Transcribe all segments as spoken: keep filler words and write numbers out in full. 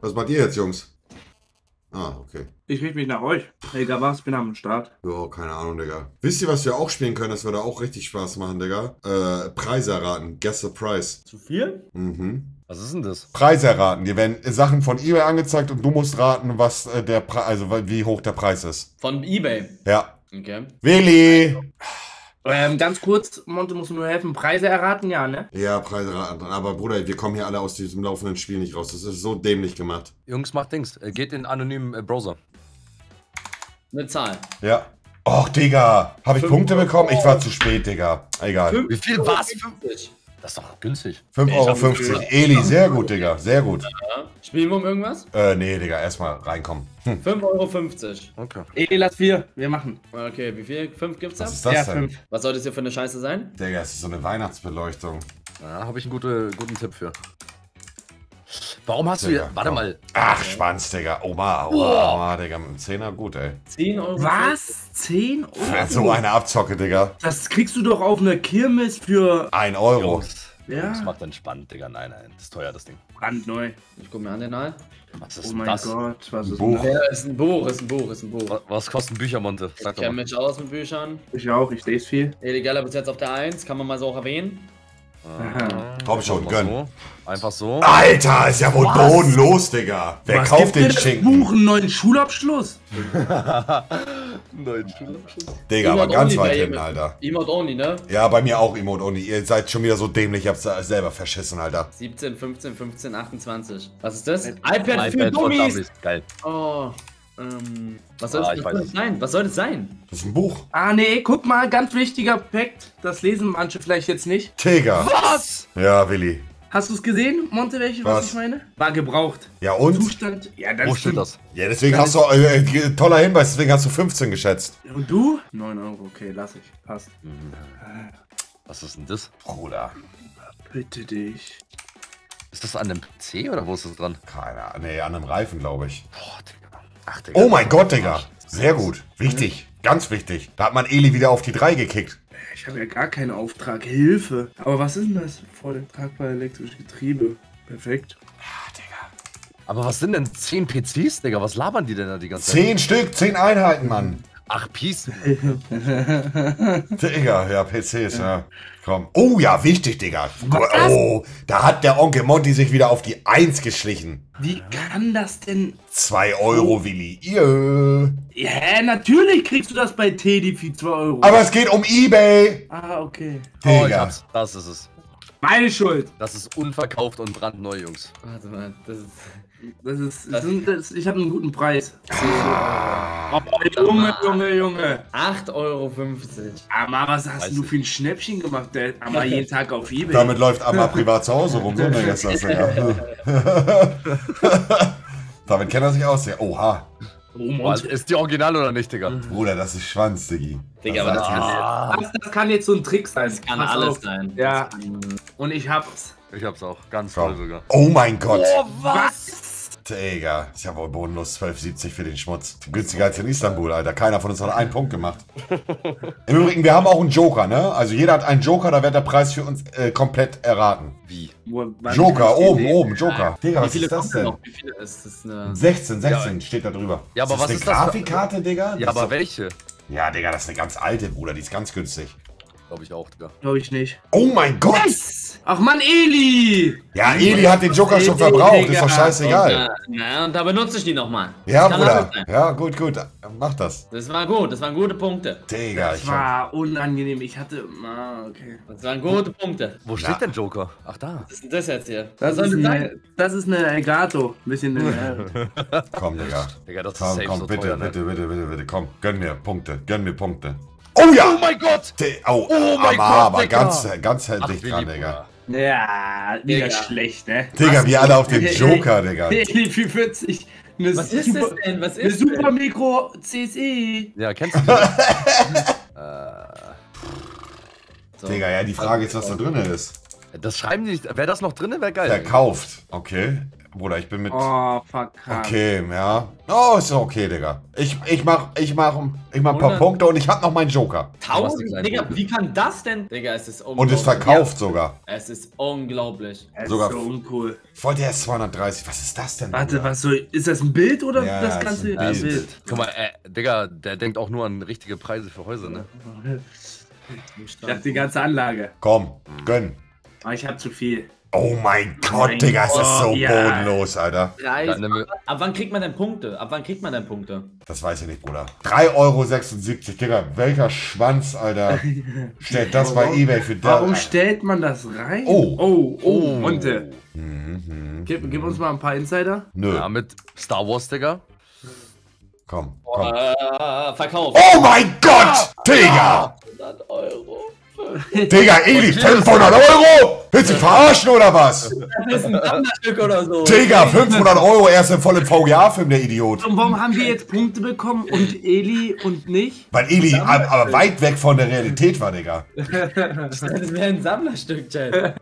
Was macht ihr jetzt, Jungs? Ah, okay. Ich richte mich nach euch. Digga, was? Ich bin am Start. Jo, keine Ahnung, Digga. Wisst ihr, was wir auch spielen können? Das würde auch richtig Spaß machen, Digga. Äh, Preise erraten. Guess the price. Zu viel? Mhm. Was ist denn das? Preise erraten. Dir werden Sachen von eBay angezeigt und du musst raten, was äh, der Preis, also wie hoch der Preis ist. Von eBay? Ja. Okay. Willi! Ähm, ganz kurz, Monte, musst du nur helfen. Preise erraten, ja, ne? Ja, Preise erraten. Aber Bruder, wir kommen hier alle aus diesem laufenden Spiel nicht raus. Das ist so dämlich gemacht. Jungs, macht Dings. Geht in anonymen Browser. Eine Zahl. Ja. Och, Digga. Habe ich fünf Punkte bekommen? Ich war zu spät, Digga. Egal. fünf Wie viel war's? fünfzig. Das ist doch günstig. fünf Euro fünfzig. Eli, sehr gut, Digga. Sehr gut. Ja. Spielen wir um irgendwas? Äh, nee, Digga. Erstmal reinkommen. Hm. fünf Euro fünfzig. Okay. Eli, lass vier. Wir machen. Okay, wie viel? fünf gibt's da? Was ist das ja, denn? fünf. Was soll das hier für eine Scheiße sein? Digga, das ist so eine Weihnachtsbeleuchtung. Da ja, habe ich einen gute, guten Tipp für. Warum hast Digga, du hier... Warte komm. mal. Ach, Schwanz, Digga. Oma, Oma, Oma, Digga. Mit dem Zehner gut, ey. zehn Euro. Was? zehn Euro? So eine Abzocke, Digga. Das kriegst du doch auf eine Kirmes für... ein Euro. Jungs, ja. Das macht entspannt, Digga. Nein, nein. Das ist teuer, das Ding. Brandneu. Ich guck mir an den Nahe. Was ist oh mein das? Gott, was ist Buch. Das? Ist ein Buch, ist ein Buch, ist ein Buch. Was, was kosten Bücher, Monte? Sag ich kenne mich aus mit Büchern. Ich auch, ich lese viel. Illegaler bis jetzt auf der eins, kann man mal so auch erwähnen. Komm schon, gönn. So. Einfach so. Alter, ist ja wohl bodenlos, Digga. Wer was kauft den Schinken? Buch einen neuen Schulabschluss. neuen Schulabschluss. Digga, aber ganz weit hin, Alter. Emote only, ne? Ja, bei mir auch Emote only. Ihr seid schon wieder so dämlich, ich hab's selber verschissen, Alter. siebzehn, fünfzehn, fünfzehn, achtundzwanzig. Was ist das? iPad für Dummies. Geil. Oh. Ähm, was soll, ah, das, was soll das sein? Was soll das sein? Das ist ein Buch. Ah, nee, guck mal, ganz wichtiger Fakt. Das lesen manche vielleicht jetzt nicht. Digga. Was? Ja, Willi. Hast du es gesehen, Monte, welche, was? was ich meine? War gebraucht. Ja, und? Zustand. Ja, dann Wo steht das? Ja, deswegen das hast du, äh, toller Hinweis, deswegen hast du fünfzehn geschätzt. Und du? neun Euro, okay, lass ich. Passt. Mhm. Was ist denn das? Bruder. Bitte dich. Ist das an einem P C oder wo ist das dran? Keine Ahnung, nee, an einem Reifen, glaube ich. Boah, Digga. Ach, Digga, oh mein Gott, Digga. Sehr gut. Wichtig. Ganz wichtig. Da hat man Eli wieder auf die drei gekickt. Ich habe ja gar keinen Auftrag. Hilfe. Aber was ist denn das? Vor dem tragbare elektrische Getriebe. Perfekt. Ja, Digga. Aber was sind denn zehn P Cs, Digga? Was labern die denn da die ganze Zeit? zehn Stück, zehn Einheiten, Mann. Ach, Peace. Digga, ja, P Cs, ja. Komm. Oh ja, wichtig, Digga. Oh, da hat der Onkel Monty sich wieder auf die eins geschlichen. Wie kann das denn? zwei Euro, Willi. Yeah. Ja, natürlich kriegst du das bei Teddy für zwei Euro. Aber es geht um eBay. Ah, okay. Digga. Oh, ich hab's. Das ist es. Meine Schuld. Das ist unverkauft und brandneu, Jungs. Warte mal, das ist... Das ist, das sind, das, ich habe einen guten Preis. Ah, oh, Junge, Junge, Junge. acht Euro fünfzig. Aber was hast du für ein Schnäppchen gemacht, der Amma jeden Tag auf eBay? Damit läuft Amma privat zu Hause rum, so jetzt das. Damit kennt er sich aus, ja. Oha. Oh, ist die Original oder nicht, Digga? Bruder, das ist Schwanz, Diggi. Digga, das aber das, ah. kann, das kann jetzt so ein Trick sein. Das kann Pass alles auf. sein. Ja. Und ich hab's. Ich hab's auch. Ganz voll sogar. Oh mein Gott. Oh, was? Digga, ich habe wohl bodenlos zwölf siebzig für den Schmutz. Günstiger als in Istanbul, Alter. Keiner von uns hat einen Punkt gemacht. Im Übrigen, wir haben auch einen Joker, ne? Also jeder hat einen Joker, da wird der Preis für uns äh, komplett erraten. Wie? Joker, oben, oben, Joker. Digga, was ist das denn? Noch? Wie viele ist das? Eine sechzehn, sechzehn ja. steht da drüber. Ja, aber ist das was ist eine Grafikkarte, das? Digga? Ja, das aber welche? Ja, Digga, das ist eine ganz alte, Bruder. Die ist ganz günstig. Glaube ich auch, Digga. Glaube ich nicht. Oh mein Gott! Yes! Ach man, Eli! Ja, Eli hat den Joker schon verbraucht, Digga. Ist doch scheißegal. Und, äh, na, und da benutze ich die nochmal. Ja, Bruder. Ja, gut, gut. Mach das. Das war gut, das waren gute Punkte. Digga, das ich war hab... unangenehm. Ich hatte. Ah, okay. Das waren gute Punkte. Wo steht denn Joker? Ach, da. Was ist denn das jetzt hier? Das, das, ist, eine, das ist eine Elgato. Ein bisschen. Eine komm, Digga. Digga, das komm, ist komm, so bitte, teuer, bitte, bitte, bitte, bitte. Komm, gönn mir Punkte. Gönn mir Punkte. Oh ja! Oh mein Gott! Oh, oh mein Amma, Gott, aber Digga. ganz, ganz händig dran, Digga. Ja, mega Digga. schlecht, ne? Digga, wir alle auf den Joker, Digga. vier vierzig. Eine Was super, ist das denn? Was ist eine super denn? Micro C S E. Ja, kennst du das? Digga, ja, die Frage ist, was da drin ist. Das schreiben die nicht. Wäre das noch drin, wäre geil. Verkauft. Okay. Bruder, ich bin mit... Oh, verkackt. Okay, ja. Oh, ist okay, Digga. Ich, ich mach, ich mach, ich mach ein paar Punkte und ich hab noch meinen Joker. tausend, Digga, wie kann das denn? Digga, es ist unglaublich. Und ist verkauft ja. sogar. Es ist unglaublich. Es sogar ist so uncool. Voll der S zweihundertdreißig, was ist das denn? Warte, Bruder? was so, ist das ein Bild oder ja, das Ganze? Ja, ist ein Bild. Guck mal, äh, Digga, der denkt auch nur an richtige Preise für Häuser, ne? Ich hab die ganze Anlage. Komm, gönn. Aber ich hab zu viel. Oh mein Gott, mein Digga, es ist so ja. bodenlos, Alter. Ab wann kriegt man denn Punkte? Ab wann kriegt man denn Punkte? Das weiß ich nicht, Bruder. drei Euro sechsundsiebzig, Digga, welcher Schwanz, Alter. Stellt das bei eBay für das. Warum stellt man das rein? Oh, oh, oh, Monte. Oh. Mhm, gib, gib uns mal ein paar Insider. Nö. Ja, mit Star Wars, Digga. Komm, komm. Uh, verkauf. Oh mein Gott, Digga. hundert Euro. Digga, Eli, fünfhundert Euro? Willst du dich verarschen oder was? Das ist ein Wanderstück oder so. Digga, fünfhundert Euro, erst im vollen V G A-Film, der Idiot. Und warum haben wir jetzt Punkte bekommen und Eli und nicht? Weil Eli aber, aber weit weg von der Realität war, Digga. Das wäre ein Sammlerstück, Chat.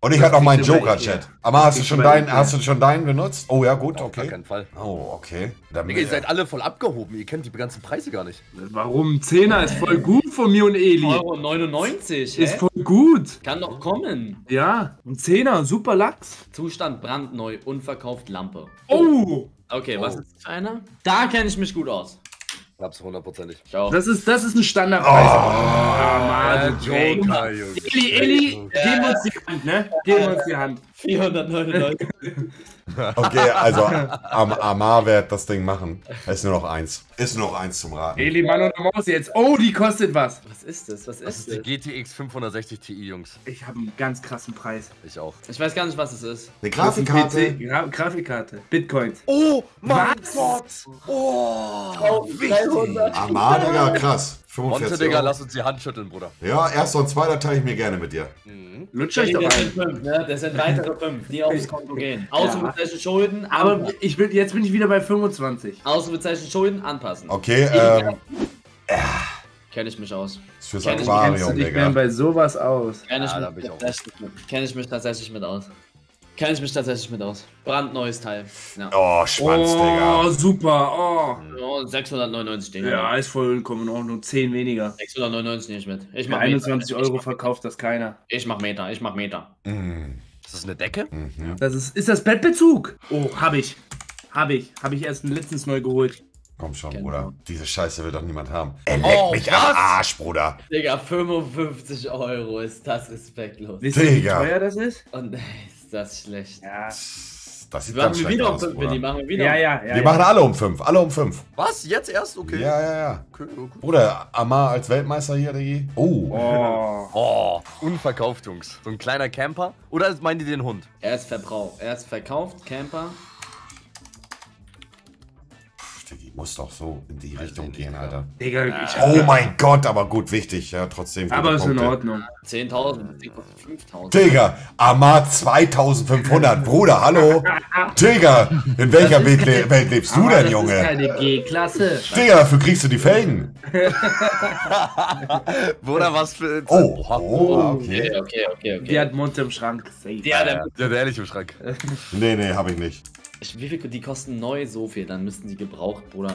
Und ich hatte noch meinen Joker, Chat. Aber hast du, schon deinen, hast du schon deinen benutzt? Oh ja, gut, okay. Auf keinen Fall. Oh, okay. Digga, ihr seid alle voll abgehoben. Ihr kennt die ganzen Preise gar nicht. Warum? Zehner ist voll gut von mir und Eli. neunundneunzig, ist hä? voll gut. Kann doch kommen. Ja, ein Zehner, super Lachs. Zustand brandneu, unverkauft Lampe. Oh! Okay, oh. was ist einer? Da kenne ich mich gut aus. Hab's hundertprozentig. Das ist, das ist ein Standardpreis. Oh, oh Mann, Joker, Junge. Eli, Eli, geben uns die Hand, ne? Geben uns die Hand. vierhundertneunundneunzig. Okay, also am Amar wird das Ding machen. Es ist nur noch eins. Ist nur noch eins zum Raten. Eli, Mann und Maus jetzt. Oh, die kostet was. Was ist das? Was ist das? Das ist die G T X fünfhundertsechzig Ti, Jungs. Ich habe einen ganz krassen Preis. Ich auch. Ich weiß gar nicht, was es ist. Eine Grafikkarte. Eine Grafikkarte. Bitcoins. Oh, mein Gott. Oh, Amar, Digga, krass. fünfundvierzig. Digga, lass uns die Hand schütteln, Bruder. Ja, erster und zweiter teile ich mir gerne mit dir. Mhm. Lutscher ich doch ein. Ne? Das sind weitere fünf, die aufs Konto gehen. Ausrufezeichen Schulden. Aber ich bin, jetzt bin ich wieder bei fünfundzwanzig. Ausrufezeichen Schulden anpassen. Okay, ähm. Äh. Kenne ich mich aus. Das ist fürs Kenn Aquarium, Digga. Ich kenne bei sowas aus. Kenne ich, ja, mich, kenn ich mich tatsächlich mit aus. Kenne ich mich tatsächlich mit aus. Brandneues Teil. Ja. Oh, Schwanz, oh, Digga. Oh, super. Oh. oh sechshundertneunundneunzig, Digga. Ja, ist voll kommen auch nur zehn weniger. sechshundertneunundneunzig nehme ich mit. Ich mach einundzwanzig Euro, verkauft das keiner. Ich mach Meter, ich mach Meter. Mm. Ist das eine Decke? Mhm. Das ist, ist das Bettbezug? Oh, hab ich. Hab ich. Hab ich erst letztens neu geholt. Komm schon, genau. Bruder. Diese Scheiße will doch niemand haben. Er leckt oh, mich was? am Arsch, Bruder. Digga, fünfundfünfzig Euro ist das respektlos. Wisst ihr, wie teuer das ist? Und oh, das ist schlecht. Ja. Das sieht ganz schlecht aus, Bruder. Die machen wir wieder um fünf. Ja, ja, ja, wir ja. machen alle um fünf. Alle um fünf. Was? Jetzt erst? Okay. Ja, ja, ja. Okay, okay. Bruder, Amar als Weltmeister hier, Digi. Oh. Oh. oh. Unverkauft, Jungs. So ein kleiner Camper. Oder meint ihr den Hund? Er ist verbraucht. Er ist verkauft, Camper. Die muss doch so in die also Richtung gehen, Alter. Digga, ja. Oh mein Gott, aber gut, wichtig. Ja, trotzdem. Aber ist Punkte. in Ordnung. zehntausend, fünftausend. Digga, Amar zweitausendfünfhundert. Bruder, hallo. Digga, in welcher Welt, keine, Welt lebst du denn, Junge? Das ist keine G-Klasse. Digga, dafür kriegst du die Felgen. Bruder, was für... Oh, oh okay. Okay, okay, okay, okay. Die hat Mund im Schrank. Safe. Die hat, ja, der hat ehrlich im Schrank. Nee, nee, hab ich nicht. Wie viel, die kosten neu so viel, dann müssten die gebraucht, Bruder.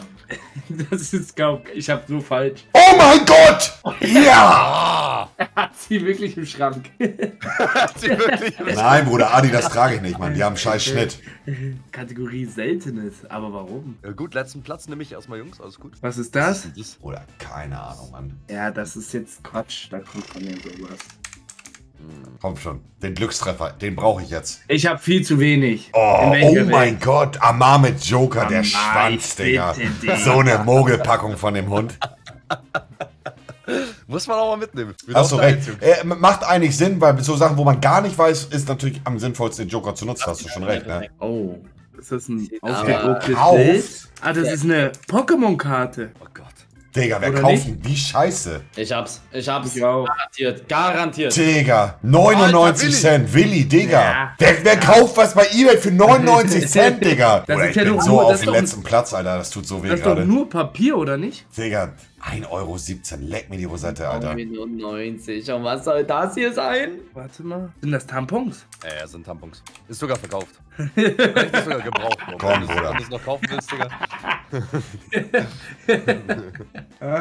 Das ist kaum, ich hab so falsch. Oh mein Gott! Ja! Er hat sie wirklich im Schrank. sie wirklich im Nein, Schrank. Bruder, Adi, das trage ich nicht, Mann. Die haben einen scheiß Schnitt. Kategorie Seltenes, aber warum? Ja, gut, letzten Platz nehme ich erstmal, Jungs, alles gut. Was ist das? Was ist das? Oder keine Ahnung, Mann. Ja, das ist jetzt Quatsch, da kommt von mir sowas. Komm schon, den Glückstreffer, den brauche ich jetzt. Ich habe viel zu wenig. Oh, oh mein Welt? Gott, Amar mit Joker, Amar, der Schwanz, Digga. So eine Mogelpackung von dem Hund. Muss man auch mal mitnehmen. Hast du recht. Äh, macht eigentlich Sinn, weil so Sachen, wo man gar nicht weiß, ist natürlich am sinnvollsten, den Joker zu nutzen. Hast du schon recht, ne? Oh, ist das ein ausgedrucktes Bild? Ah, das ist eine Pokémon-Karte. Oh Gott. Digga, wer kauft denn die Scheiße? Ich hab's, ich hab's, ich garantiert, garantiert. Digga, neunundneunzig Cent, Willi, Digga. Ja. Wer, wer kauft was bei eBay für neunundneunzig Cent, Digga? Das oder ich ja bin nur, so auf dem letzten Platz, Alter, das tut so weh gerade. Das ist doch nur Papier, oder nicht? Digga, ein Euro siebzehn, leck mir die Rosette, Alter. neunundneunzig, und was soll das hier sein? Warte mal, sind das Tampons? Ja, ja, sind Tampons. Ist sogar verkauft. Ist sogar gebraucht. Komm, Bruder. Wenn du es noch kaufen willst, Digga.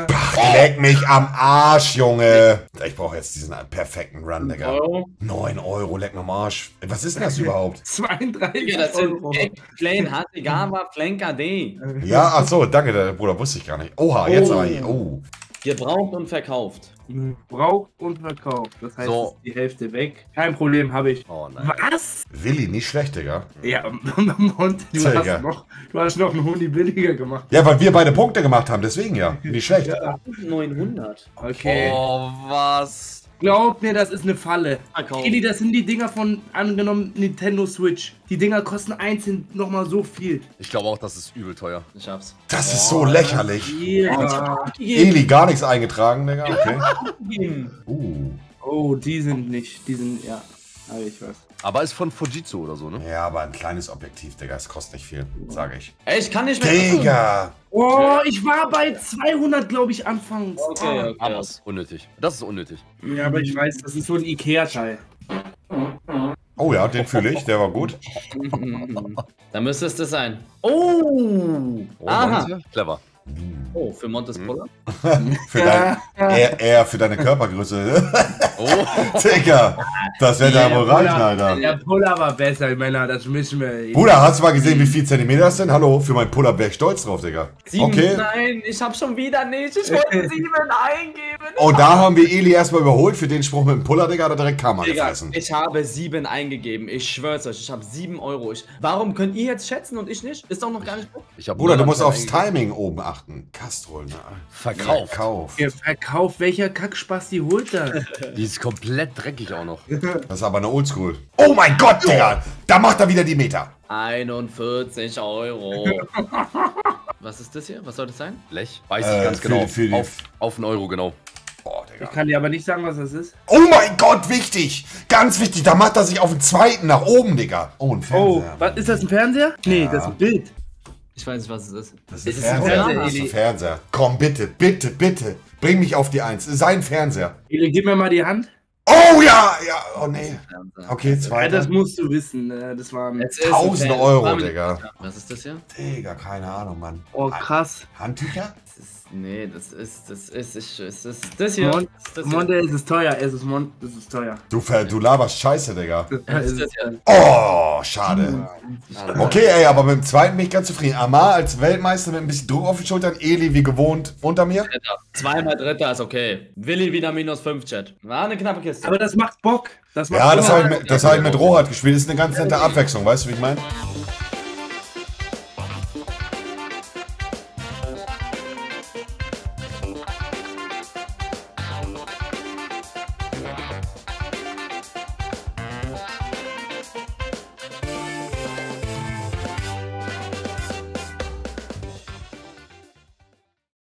Pach, leck mich am Arsch, Junge. Ich brauche jetzt diesen perfekten Run, Digga. neun Euro, leck mir am Arsch. Was ist denn das überhaupt? zweiunddreißig Euro. Ja, das sind Plain Hatigama Plank A D. Ja, ach so, danke, der Bruder, wusste ich gar nicht. Oha, jetzt oh. aber hier. Oh. Gebraucht und verkauft. Gebraucht und verkauft. Das heißt, so. Ist die Hälfte weg. Kein Problem, habe ich. Oh nein. Was? Willi, nicht schlecht, Digga. Ja, und du, hast noch, du hast noch einen Huni billiger gemacht. Ja, weil wir beide Punkte gemacht haben, deswegen ja. Nicht schlecht. Ja. neunhundert. Okay. Oh, was? Glaub mir, das ist eine Falle. Eli, das sind die Dinger von, angenommen, Nintendo Switch. Die Dinger kosten einzeln nochmal so viel. Ich glaube auch, das ist übel teuer. Ich hab's. Das oh, ist so lächerlich. Yeah. Oh. Eli, gar nichts eingetragen, Digga. Okay. uh. Oh, die sind nicht, die sind, ja. Aber ich weiß. Aber ist von Fujitsu oder so, ne? Ja, aber ein kleines Objektiv, Digga. Es kostet nicht viel, sage ich. Ey, ich kann nicht mehr. Digga! Oh, ich war bei zweihundert, glaube ich, anfangs. Okay, okay. Aber das ist unnötig. Das ist unnötig. Ja, aber ich weiß, das ist so ein Ikea-Teil. Oh ja, den fühle ich. Der war gut. Da müsste es das sein. Oh! oh Aha. Clever. Oh, für Montespola? für dein, eher, eher für deine Körpergröße. Oh. Digga, das wäre ja, da wohl reichen, Alter. Der Puller war besser, Männer, das müssen wir... Bruder, hast du mal gesehen, wie viel Zentimeter das sind? Hallo, für meinen Puller wäre ich stolz drauf, Digga. sieben, okay. Nein, ich hab schon wieder nicht. Ich wollte sieben eingeben. Oh, da haben wir Eli erstmal überholt für den Spruch mit dem Puller, Digga, hat er direkt Karma gefressen. Ich habe sieben eingegeben, ich schwör's euch, ich habe sieben Euro. Ich, warum könnt ihr jetzt schätzen und ich nicht? Ist doch noch gar nicht... Ich hab Bruder, du musst aufs Timing oben achten. Kastrol, ne? Verkauf. Verkauf. Ja, Verkauf, welcher Kackspaß die holt da? Die ist komplett dreckig auch noch. Das ist aber eine Oldschool. Oh mein Gott, Digga! Da macht er wieder die Meter. einundvierzig Euro. Was ist das hier? Was soll das sein? Blech? Weiß äh, ich ganz für, genau. Für auf, auf einen Euro, genau. Boah, Digga. Ich kann dir aber nicht sagen, was das ist. Oh mein Gott, wichtig! Ganz wichtig, da macht er sich auf den zweiten nach oben, Digga. Oh, ein Fernseher. Oh, was, ist das ein Fernseher? Nee, ja. Das ist ein Bild. Ich weiß nicht, was es ist. Das ist, ist ein Fernseher. Fernseher. Das ist ein Fernseher. Komm, bitte, bitte, bitte. Bring mich auf die Eins. Es ist ein Fernseher. Eli, gib mir mal die Hand. Oh ja, ja, oh nee. Okay, zwei. Das musst du wissen. Das waren tausend Euro, Digga. Was ist das hier? Digga, keine Ahnung, Mann. Oh, krass. Handtücher? Das ist, nee, das ist, das ist, ich, ist das, das hier. Mon das Monde, hier. Es ist teuer, es ist Mon, es ist teuer. Du, du laberst Scheiße, Digga. Das ist das hier. Oh, schade. Okay, ey, aber mit dem zweiten bin ich ganz zufrieden. Amar als Weltmeister mit ein bisschen Druck auf den Schultern. Eli, wie gewohnt, unter mir. Dritter. Zweimal Dritter ist okay. Willi wieder minus fünf, Chat. War eine knappe Kiste. Aber das macht Bock. Das macht ja, Bock. das habe ich, hab ich mit Rohart gespielt. Das ist eine ganz nette Abwechslung, weißt du, wie ich meine?